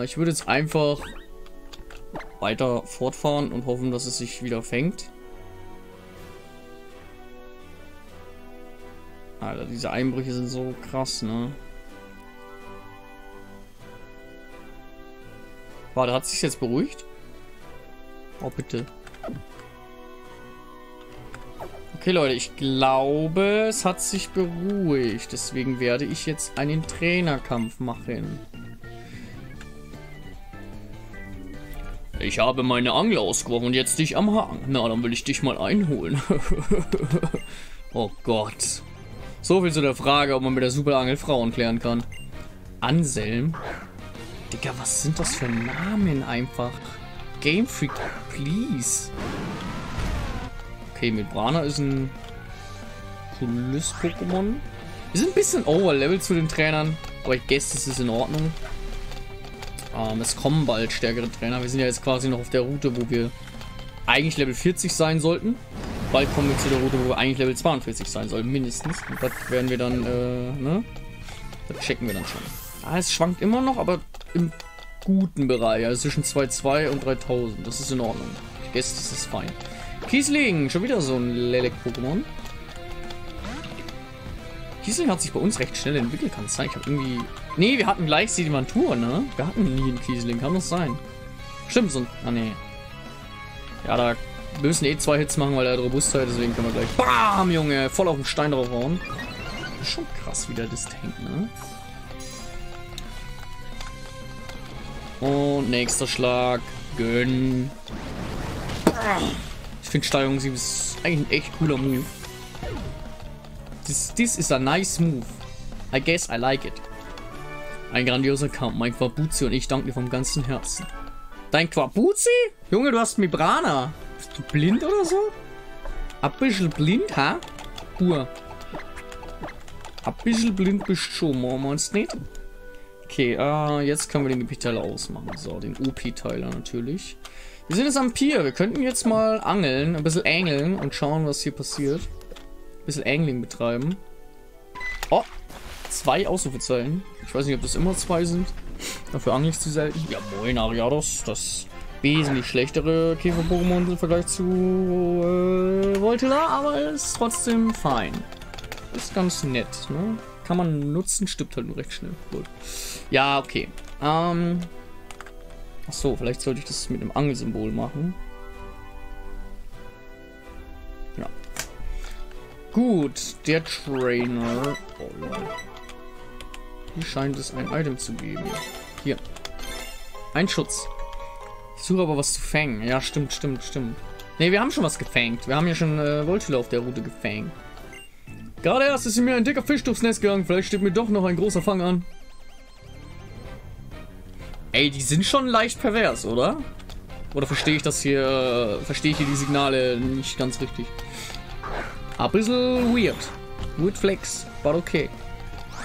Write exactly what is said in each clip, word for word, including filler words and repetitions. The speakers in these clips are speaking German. Äh, ich würde jetzt einfach weiter fortfahren und hoffen, dass es sich wieder fängt. Alter, diese Einbrüche sind so krass, ne? Warte, hat sich's jetzt beruhigt? Oh, bitte. Okay, Leute, ich glaube, es hat sich beruhigt. Deswegen werde ich jetzt einen Trainerkampf machen. Ich habe meine Angel ausgeworfen und jetzt dich am Haken. Na, dann will ich dich mal einholen. Oh Gott. So viel zu der Frage, ob man mit der Superangel Frauen klären kann. Anselm? Digga, was sind das für Namen einfach? Game Freak, please. Okay, Milbrana ist ein cooles Pokémon. Wir sind ein bisschen overlevelt zu den Trainern, aber ich guess, das ist in Ordnung. Ähm, es kommen bald stärkere Trainer. Wir sind ja jetzt quasi noch auf der Route, wo wir eigentlich Level vierzig sein sollten. Bald kommen wir zu der Route, wo wir eigentlich Level zweiundvierzig sein sollten, mindestens. Und das werden wir dann, äh, ne? Das checken wir dann schon. Ah, es schwankt immer noch, aber im guten Bereich. Also zwischen zweitausendzweihundert und dreitausend. Das ist in Ordnung. Ich guess, das ist fein. Kiesling, schon wieder so ein Lelek-Pokémon. Kiesling hat sich bei uns recht schnell entwickelt, kann es sein. Ich habe irgendwie... Nee, wir hatten gleich Sedimentur, ne? Wir hatten nie einen Kiesling, kann das sein. Stimmt, so ein... Ah, nee. Ja, da... Wir müssen eh zwei Hits machen, weil er hat Robustheit, deswegen können wir gleich... Bam, Junge! Voll auf den Stein draufhauen. Ist schon krass, wie der das tankt, ne? Und nächster Schlag. Gönn. Ich finde Steigerung sieben ist eigentlich ein echt cooler Move. This, this is a nice move. I guess I like it. Ein grandioser Kampf. Mein Quabuzzi und ich danken dir vom ganzen Herzen. Dein Quabuzzi? Junge, du hast Milbrana. Bist du blind oder so? Ein bisschen blind, ha? Pur. Ein bisschen blind bist du schon, machen wir uns nicht. Okay, uh, jetzt können wir den Gebietsteiler ausmachen. So, den O P-Teiler natürlich. Wir sind jetzt am Pier. Wir könnten jetzt mal angeln, ein bisschen angeln und schauen, was hier passiert. Ein bisschen Angling betreiben. Oh, zwei Ausrufezeichen. Ich weiß nicht, ob das immer zwei sind. Dafür angle ich zu selten. Ja, moin, Ariados. Das wesentlich schlechtere Käfer-Pokémon im Vergleich zu äh, Voltila, aber ist trotzdem fein. Ist ganz nett, ne? Kann man nutzen, stirbt halt nur recht schnell. Gut. Ja, okay. Ähm. Achso, vielleicht sollte ich das mit einem Angelsymbol machen. Ja. Gut, der Trainer. Oh Leute. Hier scheint es ein Item zu geben. Hier. Ein Schutz. Ich suche aber was zu fangen. Ja, stimmt, stimmt, stimmt. Ne, wir haben schon was gefangt. Wir haben ja schon äh, Voltila auf der Route gefangt. Gerade erst ist mir ein dicker Fisch durchs Nest gegangen. Vielleicht steht mir doch noch ein großer Fang an. Ey, die sind schon leicht pervers, oder? Oder verstehe ich das hier... Verstehe ich hier die Signale nicht ganz richtig? Ein bisschen weird. Weird Flex, but okay.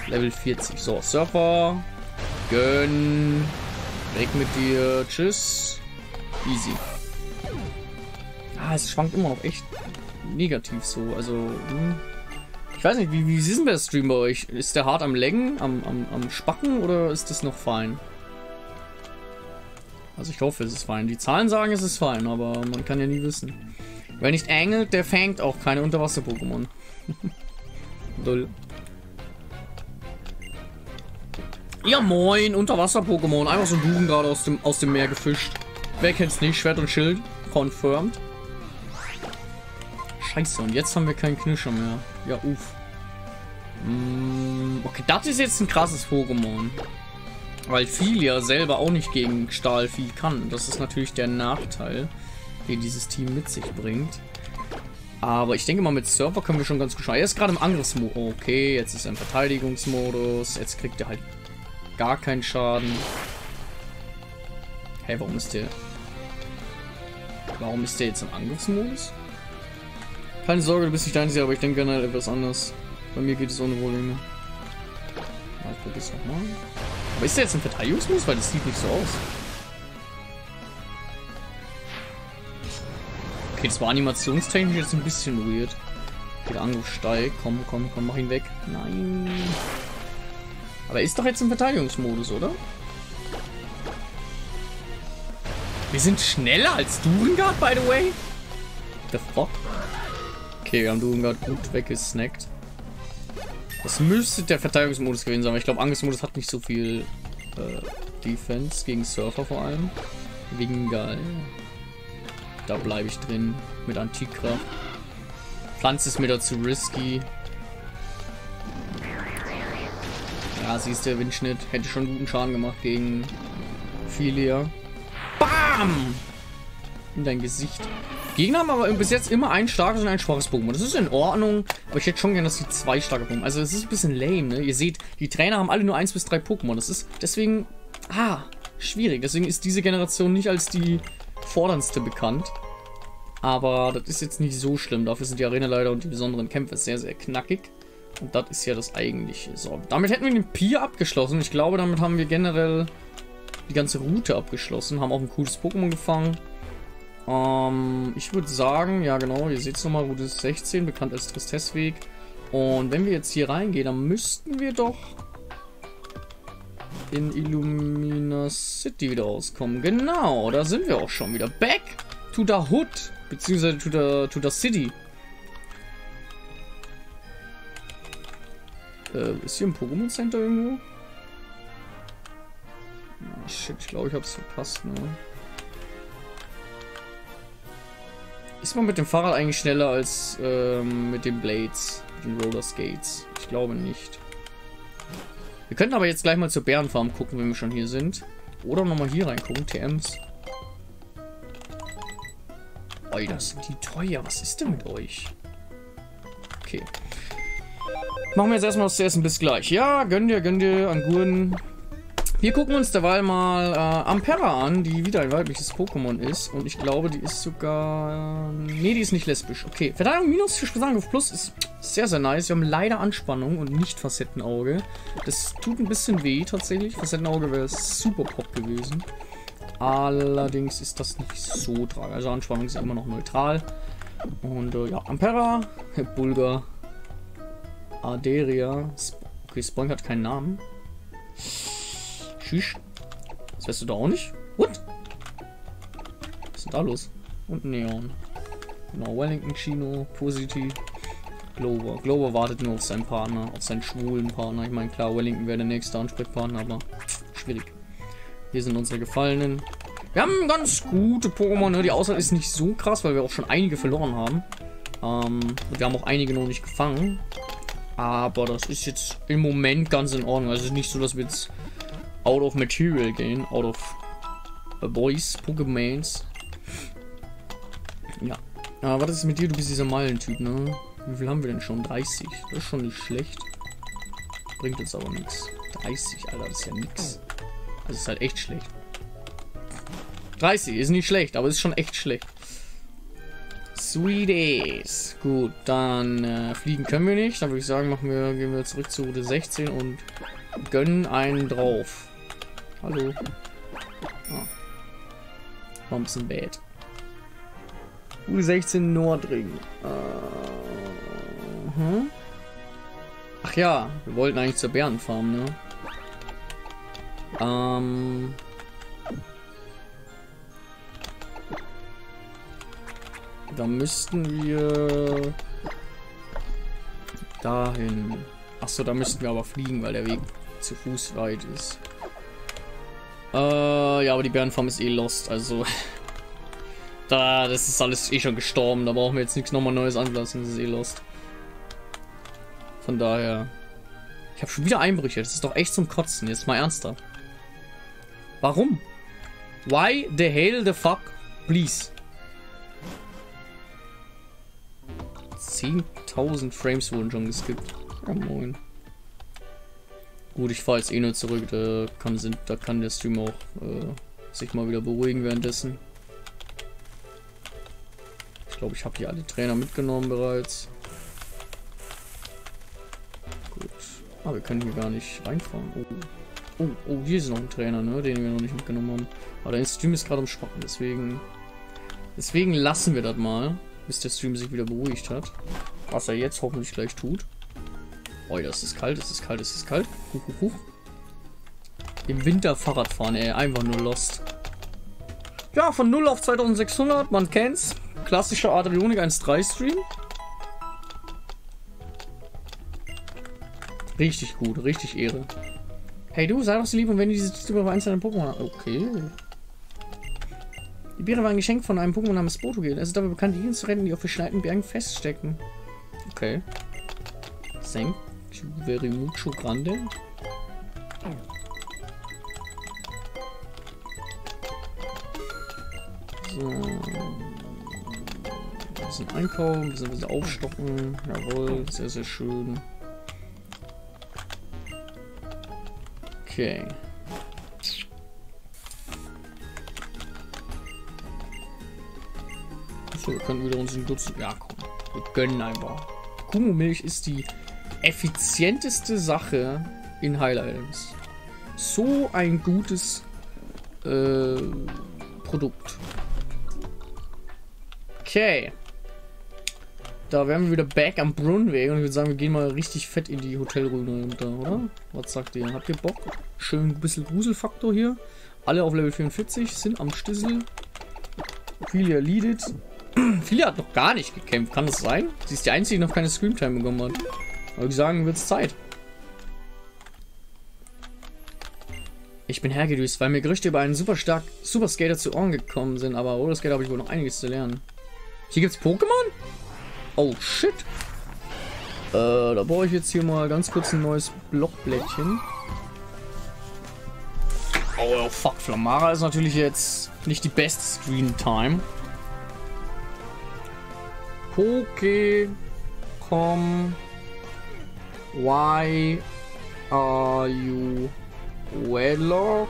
Level vierzig. So, Surfer. Gönn. Weg mit dir. Tschüss. Easy. Ah, es schwankt immer auch echt negativ so. Also... Hm. Ich weiß nicht, wie, wie ist denn der Stream bei euch? Ist der hart am Laggen, am, am, am Spacken oder ist das noch fein? Also ich hoffe, es ist fein. Die Zahlen sagen, es ist fein, aber man kann ja nie wissen. Wer nicht angelt, der fängt auch keine Unterwasser-Pokémon. Dull. Ja moin, Unterwasser-Pokémon. Einfach so ein Dugendard aus dem, aus dem Meer gefischt. Wer kennt's nicht? Schwert und Schild. Confirmed. Scheiße, und jetzt haben wir keinen Knirscher mehr. Ja, uff. Mm, okay, das ist jetzt ein krasses Pokémon. Weil Phylia selber auch nicht gegen Stahlvieh kann. Das ist natürlich der Nachteil, den dieses Team mit sich bringt. Aber ich denke mal, mit Surfer können wir schon ganz gut schauen. Er ist gerade im Angriffsmodus. Okay, jetzt ist er im Verteidigungsmodus. Jetzt kriegt er halt gar keinen Schaden. Hey, warum ist der... Warum ist der jetzt im Angriffsmodus? Keine Sorge, du bist nicht dein Sieg, aber ich denke gerne halt etwas anders. Bei mir geht es ohne Probleme. Mal, ich probier's nochmal. Aber ist der jetzt ein Verteidigungsmodus? Weil das sieht nicht so aus. Okay, das war animationstechnisch jetzt ein bisschen weird. Okay, der Angriff steigt. Komm, komm, komm, mach ihn weg. Nein. Aber er ist doch jetzt im Verteidigungsmodus, oder? Wir sind schneller als Durengard, by the way. The fuck? Okay, wir haben Durengard gut weggesnackt. Das müsste der Verteidigungsmodus gewesen sein, weil ich glaube, Angriffsmodus hat nicht so viel äh, Defense gegen Surfer vor allem. Wegen geil. Da bleibe ich drin mit Antikkraft. Pflanze ist mir da zu risky. Ja, siehst du, Windschnitt. Hätte schon guten Schaden gemacht gegen Phylia. BAM! In dein Gesicht. Gegner haben aber bis jetzt immer ein starkes und ein schwaches Pokémon. Das ist in Ordnung, aber ich hätte schon gerne, dass die zwei starke Pokémon. Also es ist ein bisschen lame, ne? Ihr seht, die Trainer haben alle nur eins bis drei Pokémon. Das ist deswegen, ah, schwierig. Deswegen ist diese Generation nicht als die forderndste bekannt. Aber das ist jetzt nicht so schlimm. Dafür sind die Arenaleiter und die besonderen Kämpfe sehr, sehr knackig. Und das ist ja das eigentliche. So, damit hätten wir den Pier abgeschlossen. Ich glaube, damit haben wir generell die ganze Route abgeschlossen. Haben auch ein cooles Pokémon gefangen. Ähm, ich würde sagen, ja genau, ihr seht es nochmal, Route sechzehn, bekannt als Tristessweg. Und wenn wir jetzt hier reingehen, dann müssten wir doch in Illumina City wieder rauskommen. Genau, da sind wir auch schon wieder. Back to the Hood, beziehungsweise to the, to the City. Äh, ist hier ein Pokémon Center irgendwo? Oh, shit, ich glaube, ich habe es verpasst, ne? Ist man mit dem Fahrrad eigentlich schneller als ähm, mit den Blades, mit den Roller Skates? Ich glaube nicht. Wir könnten aber jetzt gleich mal zur Bärenfarm gucken, wenn wir schon hier sind. Oder nochmal hier reingucken, T Ms. Oi, das sind die teuer. Was ist denn mit euch? Okay. Machen wir jetzt erstmal was zu essen. Bis gleich. Ja, gönn dir, gönn dir, Anguren. Wir gucken uns derweil mal äh, Ampera an, die wieder ein weibliches Pokémon ist. Und ich glaube, die ist sogar... Ne, die ist nicht lesbisch. Okay, Verteidigung minus, Fischbesangriff plus ist sehr, sehr nice. Wir haben leider Anspannung und nicht Facettenauge. Das tut ein bisschen weh tatsächlich. Facettenauge wäre super pop gewesen. Allerdings ist das nicht so tragisch. Also Anspannung ist immer noch neutral. Und äh, ja, Ampera, Herr Bulga, Aderia. Sp okay, Spoink hat keinen Namen. Tschüss. Das weißt du da auch nicht? What? Was ist denn da los? Und Neon. Genau, Wellington, Chino, positiv. Glover. Glover wartet nur auf seinen Partner, auf seinen schwulen Partner. Ich meine, klar, Wellington wäre der nächste Ansprechpartner, aber schwierig. Hier sind unsere Gefallenen. Wir haben ganz gute Pokémon, ne? Die Auswahl ist nicht so krass, weil wir auch schon einige verloren haben. Ähm, und wir haben auch einige noch nicht gefangen. Aber das ist jetzt im Moment ganz in Ordnung. Also es ist nicht so, dass wir jetzt out of material gehen, out of uh, boys, Pokémons. Ja. Aber was ist mit dir? Du bist dieser Meilentyp, ne? Wie viel haben wir denn schon? dreißig. Das ist schon nicht schlecht. Bringt uns aber nichts. dreißig, Alter, das ist ja nix. Das ist halt echt schlecht. dreißig ist nicht schlecht, aber es ist schon echt schlecht. Sweeties. Gut, dann äh, fliegen können wir nicht. Dann würde ich sagen, machen wir, gehen wir zurück zu Route sechzehn und gönnen einen drauf. Hallo. Ah. War ein bisschen bad. U sechzehn Nordring. Uh, hm? Ach ja, wir wollten eigentlich zur Bärenfarm, ne? Ähm. Da müssten wir dahin. Achso, da müssten wir aber fliegen, weil der Weg zu Fuß weit ist. Äh, ja, aber die Bärenfarm ist eh lost, also da, das ist alles eh schon gestorben, da brauchen wir jetzt nichts nochmal Neues anlassen, das ist eh lost. Von daher, ich habe schon wieder Einbrüche, das ist doch echt zum Kotzen, jetzt mal ernster. Warum? Why the hell the fuck, please? zehntausend Frames wurden schon geskippt. Oh, moin. Gut, ich fahre jetzt eh nur zurück, da kann, sind, da kann der Stream auch äh, sich mal wieder beruhigen währenddessen. Ich glaube, ich habe hier alle Trainer mitgenommen bereits. Gut. Ah, wir können hier gar nicht reinfahren. Oh, oh, oh, hier ist noch ein Trainer, ne, den wir noch nicht mitgenommen haben. Aber der Stream ist gerade am Spacken, deswegen... Deswegen lassen wir das mal, bis der Stream sich wieder beruhigt hat. Was er jetzt hoffentlich gleich tut. Oh, das ist kalt, das ist kalt, das ist kalt. Huch, huch, huch. Im Winter Fahrrad fahren, ey. Einfach nur lost. Ja, von null auf zweitausendsechshundert, man kennt's. Klassischer Adrionik eins Punkt drei Stream. Richtig gut, richtig Ehre. Hey du, sei doch so lieb und wenn du diese Tüte bei einzelnen Pokémon... Okay. Die Beere war ein Geschenk von einem Pokémon namens Botogel. Es ist dabei bekannt, diejenigen zu retten, die auf verschneiten Bergen feststecken. Okay. Thank you very mucho grande. So. Ein bisschen einkaufen, ein bisschen, ein bisschen aufstocken. Jawohl, sehr, sehr schön. Okay. So, wir können wieder unseren Dutzend. Ja, komm. Wir gönnen einfach. Kuhmilch ist die effizienteste Sache in Highlands. So ein gutes äh, Produkt. Okay. Da wären wir wieder back am Brunnenweg und ich würde sagen, wir gehen mal richtig fett in die Hotelruine runter, oder? Was sagt ihr? Habt ihr Bock? Schön ein bisschen Gruselfaktor hier. Alle auf Level vierundvierzig sind am Stüssel. Phylia leadet. Phylia hat noch gar nicht gekämpft, kann das sein? Sie ist die einzige, die noch keine Screamtime bekommen hat. Aber ich sagen, wird's Zeit. Ich bin hergedüst, weil mir Gerüchte über einen super stark Super Skater zu Ohren gekommen sind, aber ohne Skater habe ich wohl noch einiges zu lernen. Hier gibt's Pokémon? Oh shit. Äh, da brauche ich jetzt hier mal ganz kurz ein neues Blockblättchen. Oh fuck, Flamara ist natürlich jetzt nicht die beste Screen Time. Pokécom. Why are you wedlock?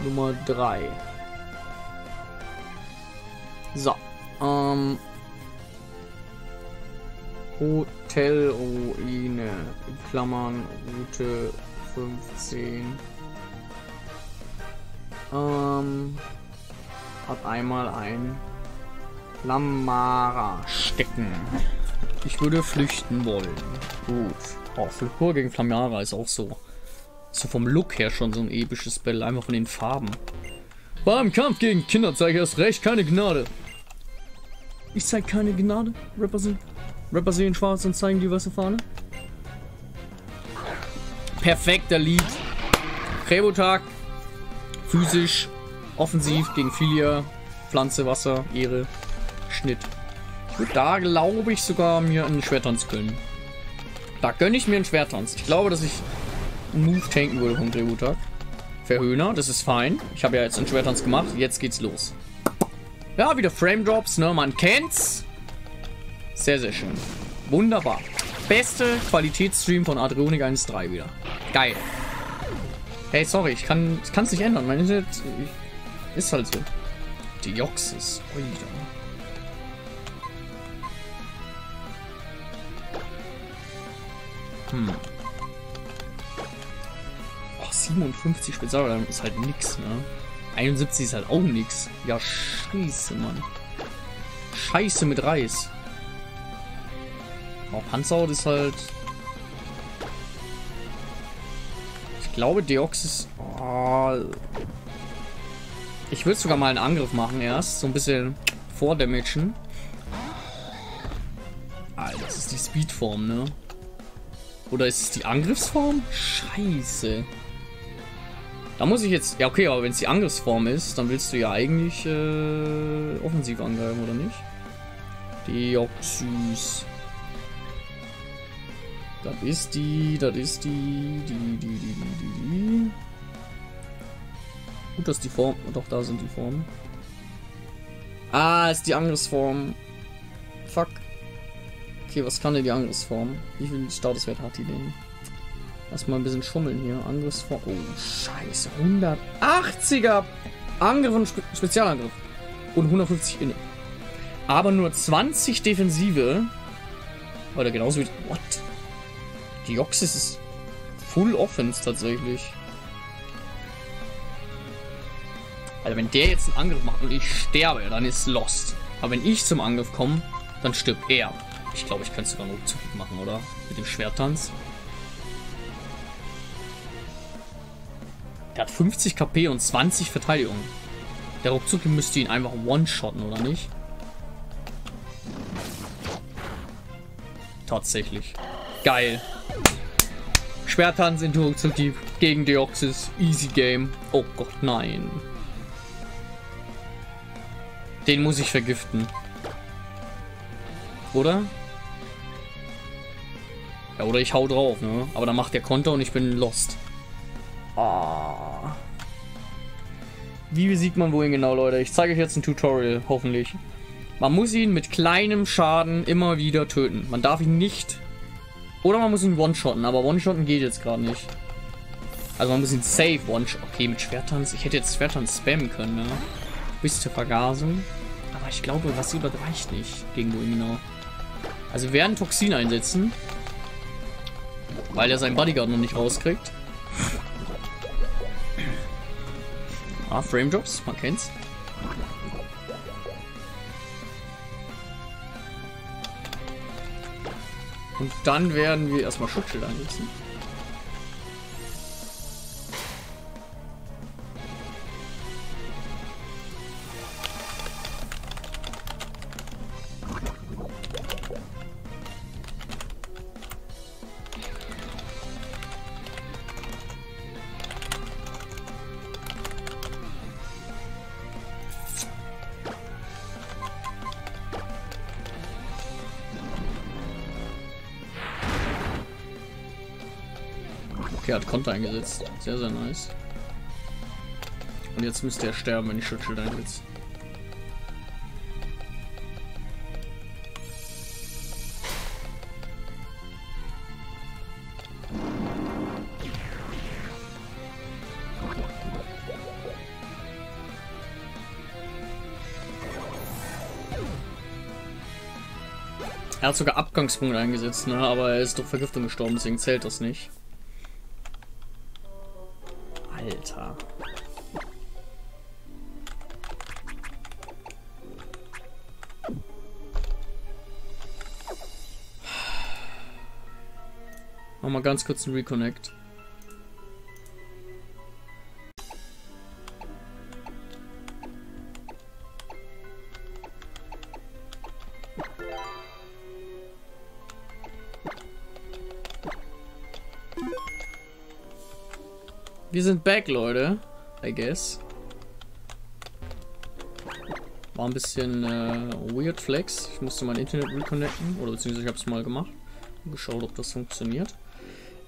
Nummer drei. So. Ähm. Hotelruine. In Klammern. Route fünfzehn. Ähm. Hat einmal ein Flamara stecken. Ich würde flüchten wollen. Gut. Oh, Flipur gegen Flamjara ist auch so. So vom Look her schon so ein episches Battle. Einfach von den Farben. Beim Kampf gegen Kinder zeige ich erst recht keine Gnade. Ich zeige keine Gnade. Rapper sehen. Rapper sehen schwarz und zeigen die weiße Fahne. Perfekter Lead. Trebotag. Physisch. Offensiv gegen Phylia. Pflanze, Wasser, Ehre. Schnitt. Da glaube ich sogar mir einen Schwertanz gönnen. Da gönne ich mir einen Schwertanz. Ich glaube, dass ich einen Move tanken würde vom Trebuchet. Verhöhner, das ist fein. Ich habe ja jetzt einen Schwertanz gemacht. Jetzt geht's los. Ja, wieder Frame Drops, ne? Man kennt's. Sehr, sehr schön. Wunderbar. Beste Qualitätsstream von Adrionik eins Punkt drei wieder. Geil. Hey, sorry, ich kann es nicht ändern. Mein Internet ist halt so. Deoxys. Hm. Oh, siebenundfünfzig Spezialrang ist halt nix, ne? einundsiebzig ist halt auch nix. Ja, scheiße, Mann. Scheiße mit Reis. Oh, Panzerhaut ist halt... Ich glaube, Deoxys... Oh. Ich würde sogar mal einen Angriff machen erst. So ein bisschen vordamagen. Alter, das ist die Speedform, ne? Oder ist es die Angriffsform? Scheiße. Da muss ich jetzt... Ja, okay, aber wenn es die Angriffsform ist, dann willst du ja eigentlich äh, offensiv angreifen, oder nicht? Deoxys. Das ist die, das ist die, die, die, die, die, die, die. Gut, dass die Form... Doch, da sind die Formen. Ah, ist die Angriffsform. Fuck. Okay, was kann denn die Angriffsform? Wie viel Statuswert hat die denn? Lass mal ein bisschen schummeln hier. Angriffsform. Oh, scheiße. hundertachtziger Angriff und Spe Spezialangriff. Und hundertfünfzig inne. Aber nur zwanzig Defensive. Oder genauso wie... What? Deoxys ist Full Offense tatsächlich. Also wenn der jetzt einen Angriff macht und ich sterbe, dann ist lost. Aber wenn ich zum Angriff komme, dann stirbt er. Ich glaube, ich könnte es sogar einen Rückzug machen, oder? Mit dem Schwerttanz. Der hat fünfzig K P und zwanzig Verteidigung. Der Ruckzuck müsste ihn einfach one-shotten, oder nicht? Tatsächlich. Geil. Schwertanz in Ruckzuck gegen Deoxys. Easy Game. Oh Gott, nein. Den muss ich vergiften. Oder? Ja, oder ich hau drauf, ne? Aber dann macht der Konter und ich bin lost. Ah. Wie besiegt man wohin genau, Leute? Ich zeige euch jetzt ein Tutorial, hoffentlich. Man muss ihn mit kleinem Schaden immer wieder töten. Man darf ihn nicht... Oder man muss ihn one-shotten, aber one-shotten geht jetzt gerade nicht. Also man muss ihn safe one-shotten. Okay, mit Schwertanz. Ich hätte jetzt Schwertanz spammen können, ne? Bis zur Vergasung. Aber ich glaube, was überreicht nicht gegen wohin genau. Also wir werden Toxin einsetzen. Weil er seinen Bodyguard noch nicht rauskriegt. Ah, Frame Drops, man kennt's. Und dann werden wir erstmal Schutzschild einsetzen. Okay, hat Konter eingesetzt. Sehr, sehr nice. Und jetzt müsste er sterben, wenn ich Schutzschild einsetze. Er hat sogar Abgangspunkte eingesetzt, ne? Aber er ist durch Vergiftung gestorben, deswegen zählt das nicht. Alter. Mach mal ganz kurz einen Reconnect. Wir sind back, Leute. I guess. War ein bisschen äh, weird flex. Ich musste mein Internet reconnecten. Oder beziehungsweise ich habe es mal gemacht. Und geschaut, ob das funktioniert.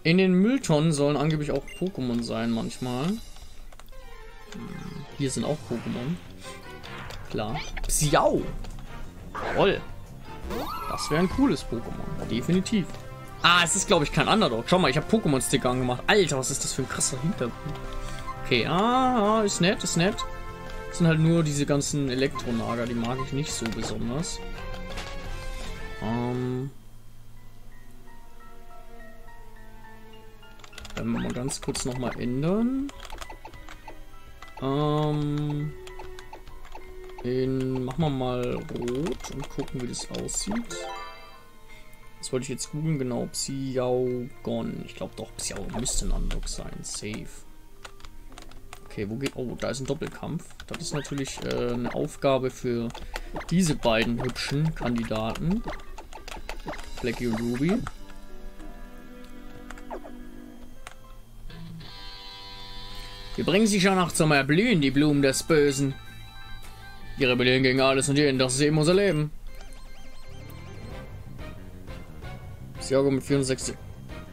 In den Mülltonnen sollen angeblich auch Pokémon sein manchmal. Hier sind auch Pokémon. Klar. Psiau! Jawohl. Das wäre ein cooles Pokémon. Definitiv. Ah, es ist, glaube ich, kein Underdog. Schau mal, ich habe Pokémon-Sticker angemacht. Alter, was ist das für ein krasser Hintergrund. Okay, ah, ist nett, ist nett. Das sind halt nur diese ganzen Elektronager, die mag ich nicht so besonders. Ähm. Dann mal ganz kurz nochmal ändern. Ähm. Den machen wir mal rot und gucken, wie das aussieht. Das wollte ich jetzt googeln, genau. Xiao Gong. Ich glaube doch, Psiau müsste ein Unlock sein. Safe. Okay, wo geht... Oh, da ist ein Doppelkampf. Das ist natürlich äh, eine Aufgabe für diese beiden hübschen Kandidaten. Blackie und Ruby. Wir bringen sie schon nach zum Erblühen, die Blumen des Bösen. Die rebellieren gegen alles und jeden, doch sie muss erleben. Xiao mit vierundsechzig.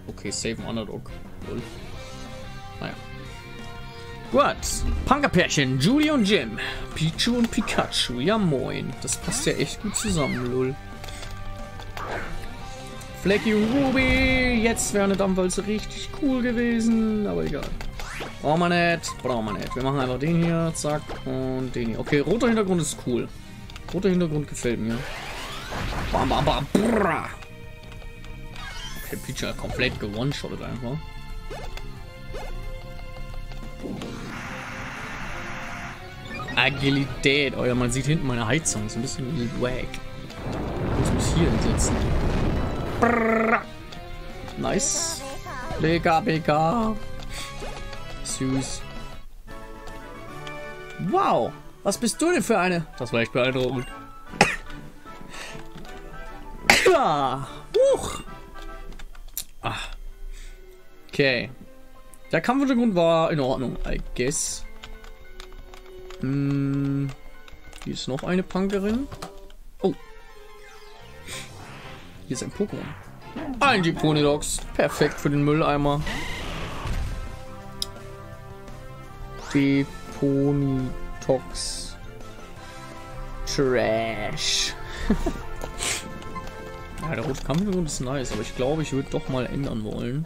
Okay, save an Underdog. Cool. Naja. Gut. Punkerpärchen, Julie und Jim. Pichu und Pikachu. Ja, moin. Das passt ja echt gut zusammen, lol. Flecky und Ruby. Jetzt wäre eine Dampfwalze richtig cool gewesen. Aber egal. Brauchen wir nicht. Brauchen wir nicht. Wir machen einfach den hier. Zack. Und den hier. Okay, roter Hintergrund ist cool. Roter Hintergrund gefällt mir. Bam, bam, bam. Brrra. Der Pichu komplett gewonshottet einfach. Agilität. Oh ja, man sieht hinten meine Heizung. Ist ein bisschen wack. Ich muss hier hinsetzen. Brrr. Nice. Beka, Beka. Süß. Wow, was bist du denn für eine? Das war echt beeindruckend. Ja, huch. Ach. Okay. Der Kampfhintergrund war in Ordnung, I guess. Hm. Hier ist noch eine Punkerin. Oh. Hier ist ein Pokémon. Ein Diponidox. Perfekt für den Mülleimer. Deponitox. Trash. Ja, der rote Kampfhintergrund ist nice, aber ich glaube, ich würde doch mal ändern wollen.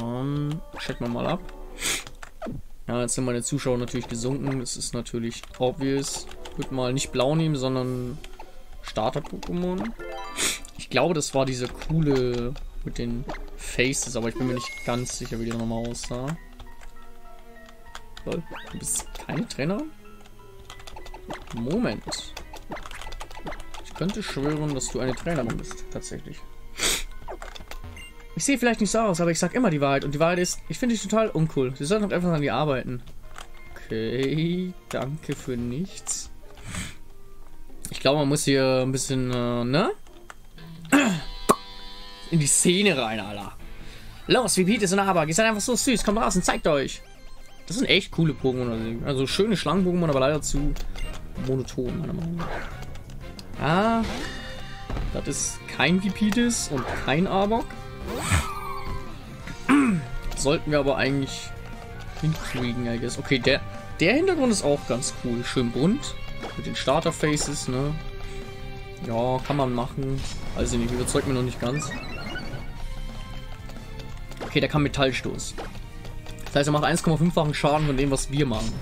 Ähm, checken wir mal ab. Ja, jetzt sind meine Zuschauer natürlich gesunken. Das ist natürlich obvious. Ich würde mal nicht blau nehmen, sondern Starter-Pokémon. Ich glaube, das war diese coole mit den Faces, aber ich bin mir nicht ganz sicher, wie die nochmal aussah. Lol, du bist keine Trainer? Moment. Ich könnte schwören, dass du eine Trainerin bist, tatsächlich. Ich sehe vielleicht nicht so aus, aber ich sag immer die Wahrheit. Und die Wahrheit ist, ich finde dich total uncool. Sie sollten doch einfach an dir arbeiten. Okay, danke für nichts. Ich glaube, man muss hier ein bisschen, äh, ne? In die Szene rein, Alter. Los, wie Pete ist und aber. Ihr seid einfach so süß. Kommt raus und zeigt euch. Das sind echt coole Pokémon. Also schöne Schlangen-Pokémon, aber leider zu monoton, meiner Meinung nach. Ah. Das ist kein Vipitis und kein Arbok. Sollten wir aber eigentlich hinkriegen, I guess. Okay, der, der Hintergrund ist auch ganz cool. Schön bunt. Mit den Starter-Faces, ne? Ja, kann man machen. Also nicht, überzeugt mir noch nicht ganz. Okay, der kann Metallstoß. Das heißt, er macht eins Komma fünffachen Schaden von dem, was wir machen.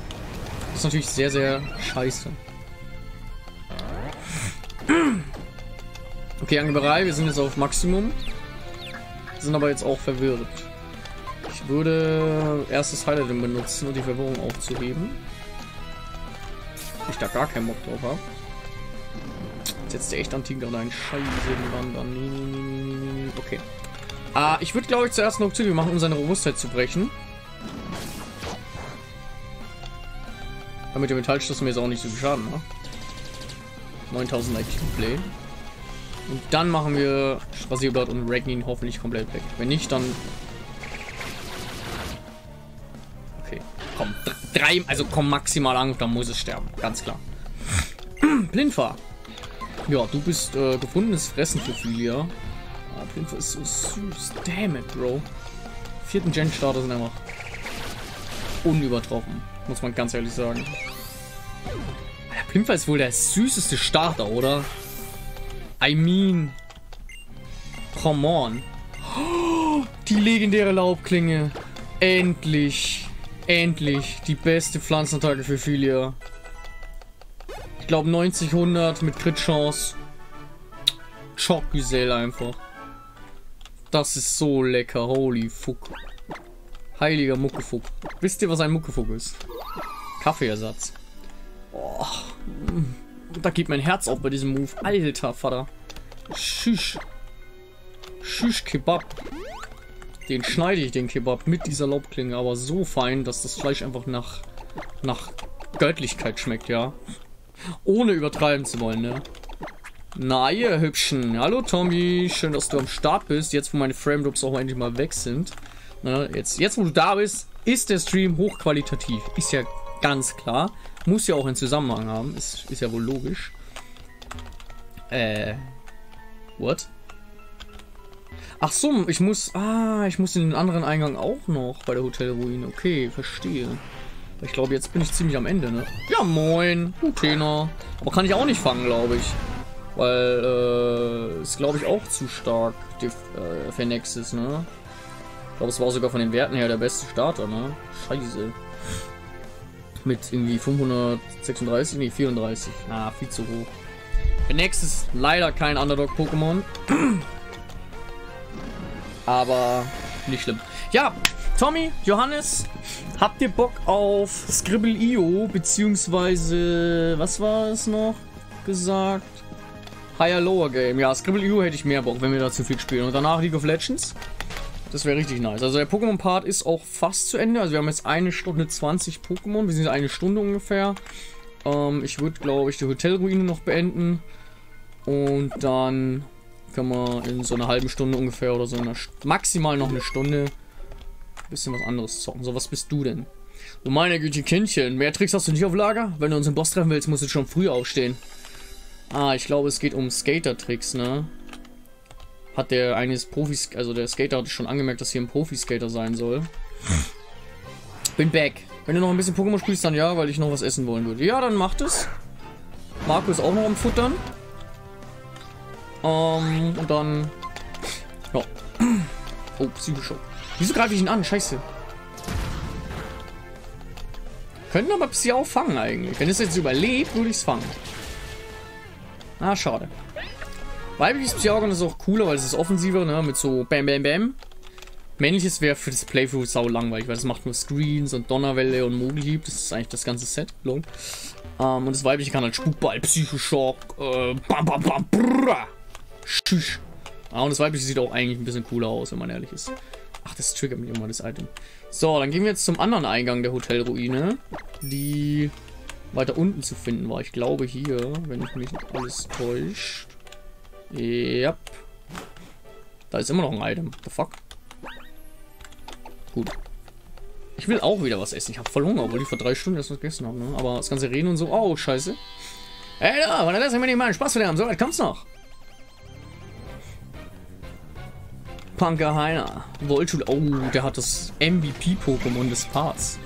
Das ist natürlich sehr, sehr scheiße. Okay, Angeberei, wir sind jetzt auf Maximum. Sind aber jetzt auch verwirrt. Ich würde erstes Highlight benutzen, um die Verwirrung aufzuheben. Ich da gar keinen Bock drauf habe. Setzt der echt Antikkraft ein. Scheiße, die Wand an. Okay. Ah, ich würde, glaube ich, zuerst eine Option machen, um seine Robustheit zu brechen. Damit der Metallstoß mir jetzt auch nicht so viel Schaden macht. neuntausend I Q Play. Und dann machen wir Rasierblatt und racken ihn hoffentlich komplett weg. Wenn nicht, dann... Okay, komm. Drei, also komm maximal an, dann muss es sterben. Ganz klar. Plinfa. Ja, du bist äh, gefundenes Fressen für Phylia. Ah, Plinfa ist so süß. Damn it, Bro. Vierten Gen Starter sind einfach unübertroffen. Muss man ganz ehrlich sagen. Alter, Plinfa ist wohl der süßeste Starter, oder? I mean, come on. Oh, die legendäre Laubklinge. Endlich. Endlich. Die beste Pflanzenattacke für Phylia. Ich glaube neunzig, hundert mit Crit-Chance. Schockgesell einfach. Das ist so lecker. Holy fuck. Heiliger Muckefuck. Wisst ihr, was ein Muckefuck ist? Kaffeeersatz. Oh. Da geht mein Herz auf bei diesem Move. Alter, Vater. Schüsch. Schüsch Kebab. Den schneide ich, den Kebab, mit dieser Laubklinge. Aber so fein, dass das Fleisch einfach nach, nach Göttlichkeit schmeckt, ja. Ohne übertreiben zu wollen, ne? Na, ihr Hübschen. Hallo, Tommy. Schön, dass du am Start bist. Jetzt, wo meine Frame-Drops auch endlich mal weg sind. Na, jetzt, jetzt, wo du da bist, ist der Stream hochqualitativ. Ist ja ganz klar. Muss ja auch einen Zusammenhang haben. Ist, ist ja wohl logisch. Äh. What? Ach so, ich muss... Ah, ich muss in den anderen Eingang auch noch bei der Hotelruine. Okay, verstehe. Ich glaube, jetzt bin ich ziemlich am Ende, ne? Ja, moin. Container. Aber kann ich auch nicht fangen, glaube ich. Weil, äh... ist, glaube ich, auch zu stark. Die, äh, für Nexus, ne? Ich glaube, es war sogar von den Werten her der beste Starter, ne? Scheiße. Mit irgendwie fünfhundertsechsunddreißig, nee, vierunddreißig. Ah, viel zu hoch. Der nächste ist leider kein Underdog-Pokémon. Aber nicht schlimm. Ja, Tommy, Johannes, habt ihr Bock auf Scribble punkt i o? Beziehungsweise, was war es noch gesagt? Higher-Lower-Game. Ja, Scribble punkt i o hätte ich mehr Bock, wenn wir da zu viel spielen. Und danach League of Legends. Das wäre richtig nice. Also der Pokémon-Part ist auch fast zu Ende. Also wir haben jetzt eine Stunde zwanzig Pokémon. Wir sind eine Stunde ungefähr. Ähm, ich würde, glaube ich, die Hotelruine noch beenden. Und dann können wir in so einer halben Stunde ungefähr oder so einer maximal noch eine Stunde ein bisschen was anderes zocken. So, was bist du denn? Oh meine Güte, Kindchen. Mehr Tricks hast du nicht auf Lager? Wenn du uns im Boss treffen willst, musst du schon früh aufstehen. Ah, ich glaube, es geht um Skater-Tricks, ne? Hat der eines Profis, also der Skater hat schon angemerkt, dass hier ein Profi-Skater sein soll. Bin back. Wenn du noch ein bisschen Pokémon spielst, dann ja, weil ich noch was essen wollen würde. Ja, dann macht es. Marco ist auch noch am Futtern. Ähm, und dann... Ja. Oh, Psychoschock. Wieso greife ich ihn an? Scheiße. Könnten aber Psiau fangen eigentlich. Wenn es jetzt überlebt, würde ich es fangen. Ah, schade. Weibliches Psiau ist auch cooler, weil es ist offensiver, ne? Mit so Bam, Bam, Bam. Männliches wäre für das Playthrough sau langweilig, weil es macht nur Screens und Donnerwelle und Mogelhieb. Das ist eigentlich das ganze Set. Ähm, und das Weibliche kann halt Spukball, Psychoschock, äh, bam, bam, bam, brrrr. Tschüss. Ah, und das Weibliche sieht auch eigentlich ein bisschen cooler aus, wenn man ehrlich ist. Ach, das triggert mich immer, das Item. So, dann gehen wir jetzt zum anderen Eingang der Hotelruine, die weiter unten zu finden war. Ich glaube hier, wenn mich nicht alles täuscht. Ja. Yep. Da ist immer noch ein Item. What the fuck? Gut. Ich will auch wieder was essen. Ich habe voll Hunger, obwohl ich vor drei Stunden erst was gegessen habe. Ne? Aber das ganze Reden und so. Oh, scheiße. Ey, da, wann lass ich mir nicht mal einen Spaß verderben? So weit kommt's noch. Punker Heiner. Voltula. Oh, der hat das M V P-Pokémon des Parts.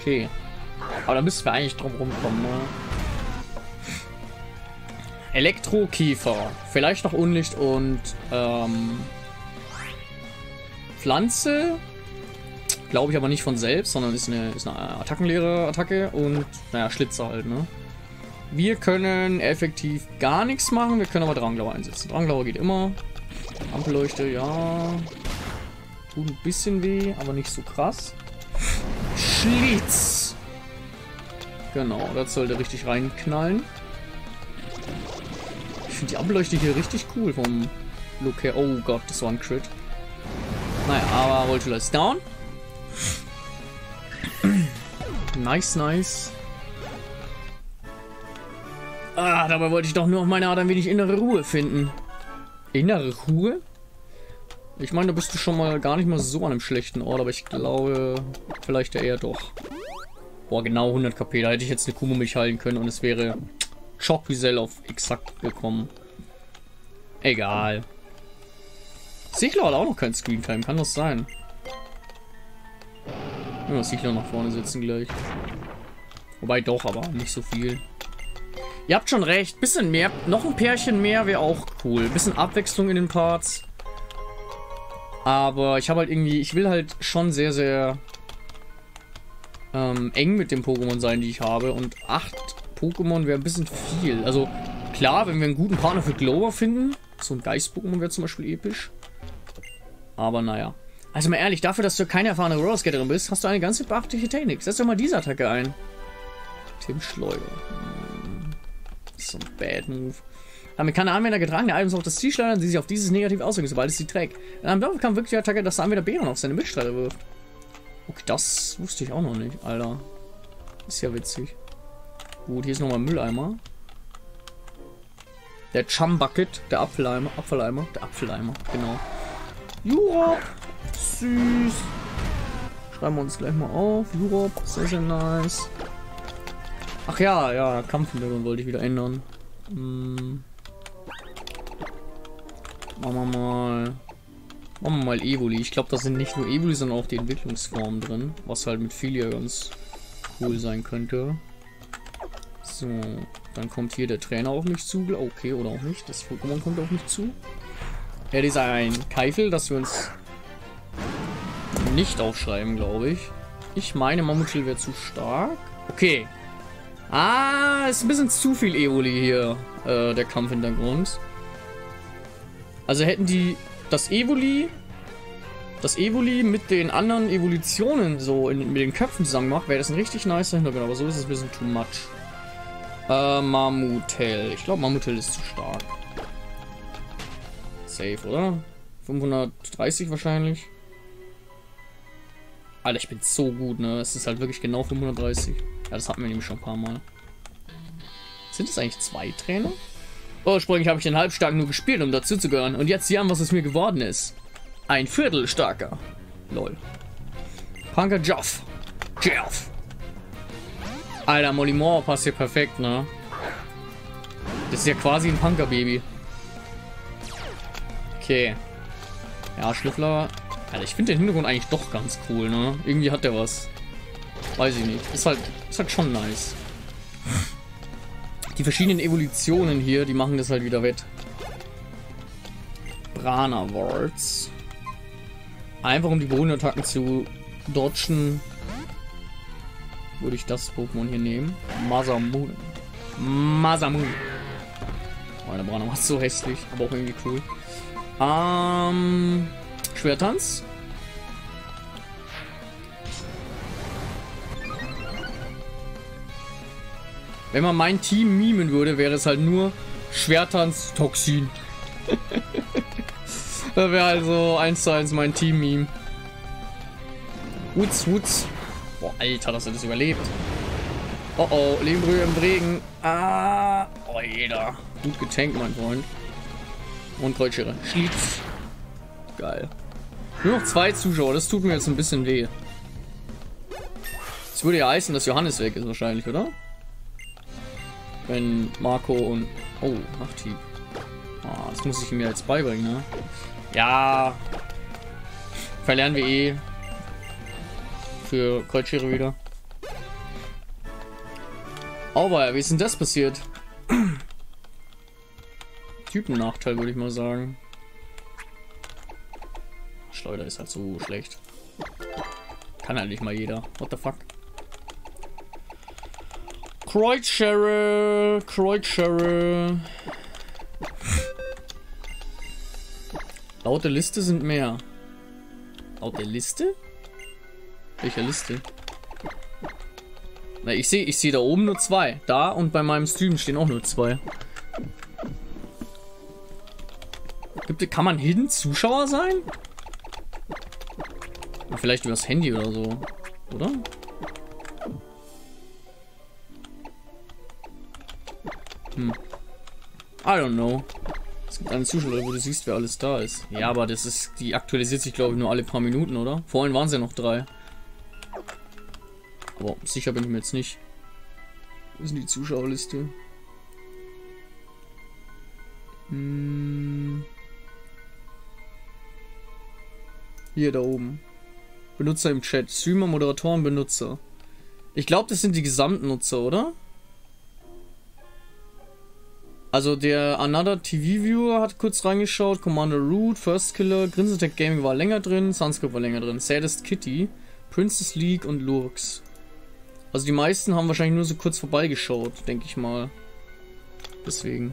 Okay. Aber da müssten wir eigentlich drum rumkommen, ne? Elektrokäfer. Vielleicht noch Unlicht und ähm, Pflanze. Glaube ich aber nicht von selbst, sondern ist eine, ist eine attackenleere Attacke und naja, Schlitzer halt, ne? Wir können effektiv gar nichts machen, wir können aber Dranglauer einsetzen. Dranglauer geht immer. Ampelleuchte, ja. Tut ein bisschen weh, aber nicht so krass. Schlitz! Genau, das sollte richtig reinknallen. Ich finde die Ampelleuchte hier richtig cool vom Look her. Oh Gott, das war ein Crit. Naja, aber Voltila ist down. Nice, nice. Ah, dabei wollte ich doch nur auf meine Art ein wenig innere Ruhe finden. Innere Ruhe? Ich meine, da bist du schon mal gar nicht mal so an einem schlechten Ort, aber ich glaube, vielleicht eher doch. Boah, genau hundert KP. Da hätte ich jetzt eine Kumo mich halten können und es wäre Choc-Giselle auf exakt gekommen. Egal. Sichler hat auch noch kein Screentime. Kann das sein? Ja, Sichler nach vorne sitzen gleich. Wobei doch, aber nicht so viel. Ihr habt schon recht. Bisschen mehr. Noch ein Pärchen mehr wäre auch cool. Bisschen Abwechslung in den Parts. Aber ich habe halt irgendwie... Ich will halt schon sehr, sehr ähm, eng mit den Pokémon sein, die ich habe. Und acht Pokémon wäre ein bisschen viel. Also klar, wenn wir einen guten Partner für Glover finden. So ein Geist-Pokémon wäre zum Beispiel episch. Aber naja. Also mal ehrlich, dafür, dass du keine erfahrene Rollerskaterin bist, hast du eine ganze beachtliche Technik. Setz doch mal diese Attacke ein. Tim Schleuder. So ein Bad Move. Damit kann der Anwender getragene Items auf das Ziel schleudern, die sich auf dieses negativ auswirken, sobald es sie trägt. In einem Dorf kann wirklich die Attacke, dass der Anwender Bären auf seine Mitstreiter wirft. Okay, das wusste ich auch noch nicht, Alter. Ist ja witzig. Gut, hier ist nochmal ein Mülleimer. Der Chum-Bucket, der Apfeleimer. Apfeleimer, der Apfeleimer, genau. Jurop, süß. Schreiben wir uns gleich mal auf. Jurop, sehr, sehr nice. Ach ja, ja, Kampfhintergrund wollte ich wieder ändern. Hm. Machen wir mal. Machen wir mal Evoli. Ich glaube, da sind nicht nur Evoli, sondern auch die Entwicklungsformen drin. Was halt mit Phylia ganz cool sein könnte. So, dann kommt hier der Trainer auf mich zu. Okay, oder auch nicht. Das Pokémon kommt auf mich zu. Ja, dieser ein Keifel, dass wir uns nicht aufschreiben, glaube ich. Ich meine, Mammutel wäre zu stark. Okay. Ah, ist ein bisschen zu viel Evoli hier, äh, der Kampfhintergrund. Also hätten die das Evoli, das Evoli mit den anderen Evolutionen so in, mit den Köpfen zusammen gemacht, wäre das ein richtig nicer Hintergrund. Aber so ist es ein bisschen too much. Äh, Mammutel. Ich glaube, Mammutel ist zu stark. Safe, oder? fünfhundertdreißig wahrscheinlich. Alter, ich bin so gut, ne? Es ist halt wirklich genau fünfhundertdreißig. Ja, das hatten wir nämlich schon ein paar Mal. Sind das eigentlich zwei Trainer? Ursprünglich habe ich den Halbstarken nur gespielt, um dazu zu gehören. Und jetzt sieht man, was es mir geworden ist. Ein Viertelstarker. Lol. Punker Joff. Joff. Alter, Molimor passt hier perfekt, ne? Das ist ja quasi ein Punker-Baby. Okay. Ja, Schlüffler. Alter, ich finde den Hintergrund eigentlich doch ganz cool, ne? Irgendwie hat der was. Weiß ich nicht. Ist halt, ist halt schon nice. Die verschiedenen Evolutionen hier, die machen das halt wieder wett. Brana Wards. Einfach um die Bodenattacken zu dodgen, würde ich das Pokémon hier nehmen. Masamu. Masamu. Oh, der Brana war so hässlich, aber auch irgendwie cool. Ähm... Schwertanz. Wenn man mein Team mimen würde, wäre es halt nur Schwertanz-Toxin. Das wäre also eins zu eins mein Team-Meme. Wutz, wutz. Boah, Alter, dass er das überlebt. Oh oh, Lehmbrühe im Regen. Ah, oh, jeder. Gut getankt, mein Freund. Und Kreuzschere. Schlitz. Geil. Nur noch zwei Zuschauer, das tut mir jetzt ein bisschen weh. Das würde ja heißen, dass Johannes weg ist wahrscheinlich, oder? Wenn Marco und... Oh, Nachthieb. Ah, das muss ich ihm ja jetzt beibringen, ne? Ja. Verlernen wir eh. Für Kreuzschere wieder. Aber wie ist denn das passiert? Typennachteil, würde ich mal sagen. Schleuder ist halt so schlecht. Kann halt nicht mal jeder. What the fuck? Kreuzschere, Kreuzschere. Laut der Liste sind mehr. Laut der Liste? Welcher Liste? Na, ich sehe, ich sehe da oben nur zwei. Da und bei meinem Stream stehen auch nur zwei. Gibt, kann man Hidden Zuschauer sein? Na, vielleicht übers Handy oder so, oder? Hm. I don't know. Es gibt eine Zuschauer, wo du siehst, wer alles da ist. Ja, aber das ist, die aktualisiert sich, glaube ich, nur alle paar Minuten, oder? Vorhin waren es ja noch drei. Aber sicher bin ich mir jetzt nicht. Wo ist denn die Zuschauerliste? Hm. Hier da oben. Benutzer im Chat. Streamer, Moderatoren, Benutzer. Ich glaube, das sind die Gesamtnutzer, oder? Also der Another T V Viewer hat kurz reingeschaut, Commander Root, First Killer, Grinsetech Gaming war länger drin, Sunscope war länger drin, Saddest Kitty, Princess League und Lurks. Also die meisten haben wahrscheinlich nur so kurz vorbeigeschaut, denke ich mal. Deswegen.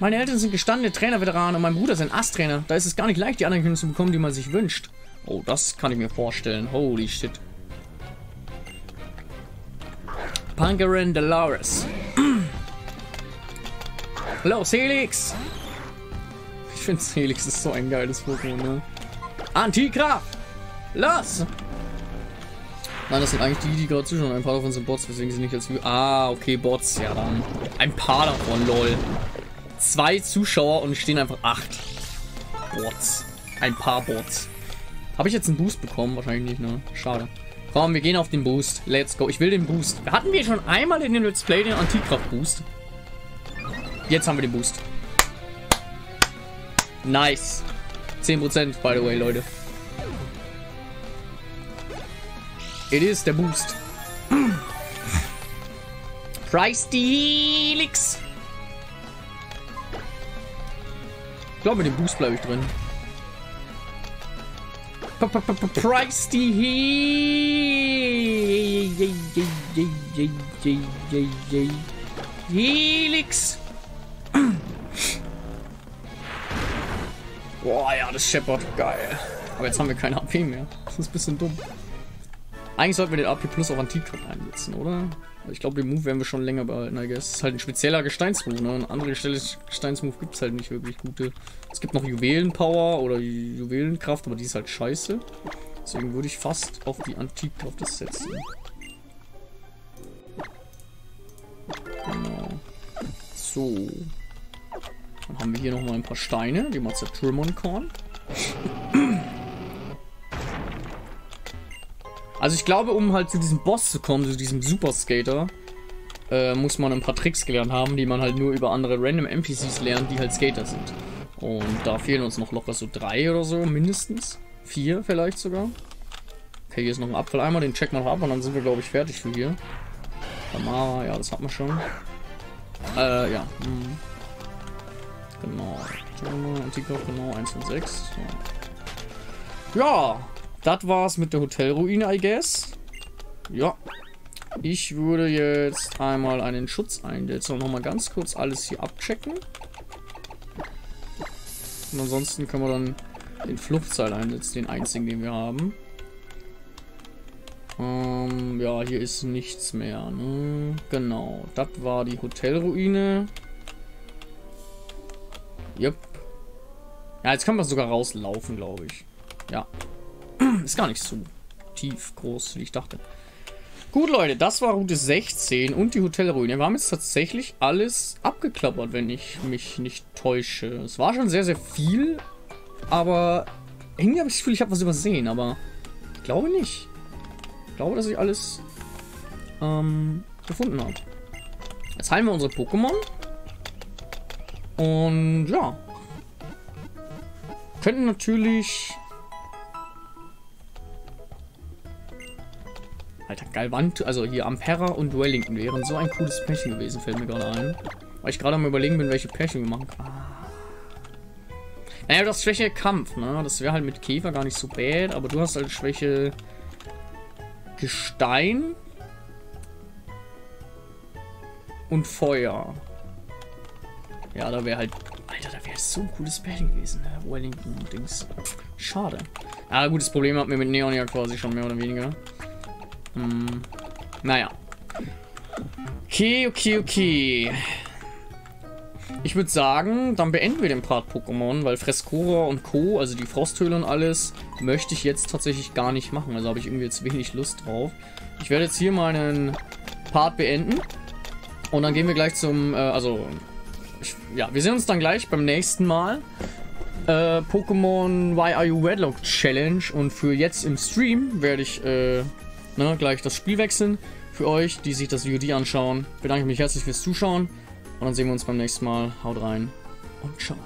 Meine Eltern sind gestandene Trainer-Veteranen und mein Bruder ist ein Ass-Trainer. Da ist es gar nicht leicht, die Anerkennung zu bekommen, die man sich wünscht. Oh, das kann ich mir vorstellen. Holy shit. Pangeran Dolores. Los, Helix! Ich finde, Helix ist so ein geiles Pokémon, ne? Antikkraft! Los! Nein, das sind eigentlich die, die gerade zuschauen. Ein paar davon sind Bots, deswegen sind nicht als... Ah, okay, Bots, ja dann. Ein paar davon, lol. Zwei Zuschauer und stehen einfach acht. Bots. Ein paar Bots. Habe ich jetzt einen Boost bekommen? Wahrscheinlich nicht, ne? Schade. Komm, wir gehen auf den Boost. Let's go. Ich will den Boost. Hatten wir schon einmal in dem Let's Play den Antikkraft-Boost? Jetzt haben wir den Boost. Nice. zehn Prozent, by the way, Leute. It is der Boost. Price die Helix. Ich glaube, mit dem Boost bleibe ich drin. Price die Helix. Boah, ja, das scheppert. Geil. Aber jetzt haben wir keine A P mehr. Das ist ein bisschen dumm. Eigentlich sollten wir den A P Plus auf Antikkraft einsetzen, oder? Ich glaube, den Move werden wir schon länger behalten, I guess. Ist halt ein spezieller Gesteinsmove, ne? An anderer Stelle Gesteinsmove gibt es halt nicht wirklich gute. Es gibt noch Juwelenpower oder Juwelenkraft, aber die ist halt scheiße. Deswegen würde ich fast auf die Antikkraft das setzen. Genau. So. Dann haben wir hier nochmal ein paar Steine. Die mal zertrümmern. Also ich glaube, um halt zu diesem Boss zu kommen, zu diesem Super Skater, äh, muss man ein paar Tricks gelernt haben, die man halt nur über andere random N P Cs lernt, die halt Skater sind. Und da fehlen uns noch locker so drei oder so, mindestens. Vier vielleicht sogar. Okay, hier ist noch ein Apfeleimer, den checken wir noch ab und dann sind wir, glaube ich, fertig für hier. Flamara, ja, das hat man schon. Äh, ja. Hm. Genau. Antikkraft, genau, eins und sechs. So. Ja! Das war's mit der Hotelruine, I guess. Ja. Ich würde jetzt einmal einen Schutz einsetzen und nochmal ganz kurz alles hier abchecken. Und ansonsten können wir dann den Fluchtseil einsetzen, den einzigen, den wir haben. Ähm, ja, hier ist nichts mehr, ne? Genau. Das war die Hotelruine. Yep. Ja, jetzt kann man sogar rauslaufen, glaube ich. Ja. Ist gar nicht so tief groß, wie ich dachte. Gut, Leute, das war Route sechzehn und die Hotelruine. Wir haben jetzt tatsächlich alles abgeklappert, wenn ich mich nicht täusche. Es war schon sehr, sehr viel, aber irgendwie habe ich das Gefühl, ich habe was übersehen, aber ich glaube nicht. Ich glaube, dass ich alles ähm, gefunden habe. Jetzt heilen wir unsere Pokémon. Und ja. Könnten natürlich... Alter, Galvant, also hier Ampera und Wellington wären so ein cooles Pärchen gewesen, fällt mir gerade ein. Weil ich gerade am Überlegen bin, welche Pärchen wir machen können. Ah. Naja, das Schwäche Kampf, ne? Das wäre halt mit Käfer gar nicht so bad, aber du hast halt Schwäche Gestein und Feuer. Ja, da wäre halt... Alter, da wäre so ein cooles Pärchen gewesen, ne? Wellington und Dings. Schade. Ah, gut, das Problem hatten wir mit Neon ja quasi schon mehr oder weniger. Hm, naja. Okay, okay, okay. Ich würde sagen, dann beenden wir den Part Pokémon, weil Frescora und Co., also die Frosthöhle und alles, möchte ich jetzt tatsächlich gar nicht machen. Also habe ich irgendwie jetzt wenig Lust drauf. Ich werde jetzt hier meinen Part beenden. Und dann gehen wir gleich zum, äh, also, ich, ja, wir sehen uns dann gleich beim nächsten Mal. Äh, Pokémon Why Are You Wedlock Challenge. Und für jetzt im Stream werde ich, äh... Ne, gleich das Spiel wechseln. Für euch, die sich das V O D anschauen, bedanke mich herzlich fürs Zuschauen und dann sehen wir uns beim nächsten Mal. Haut rein und ciao.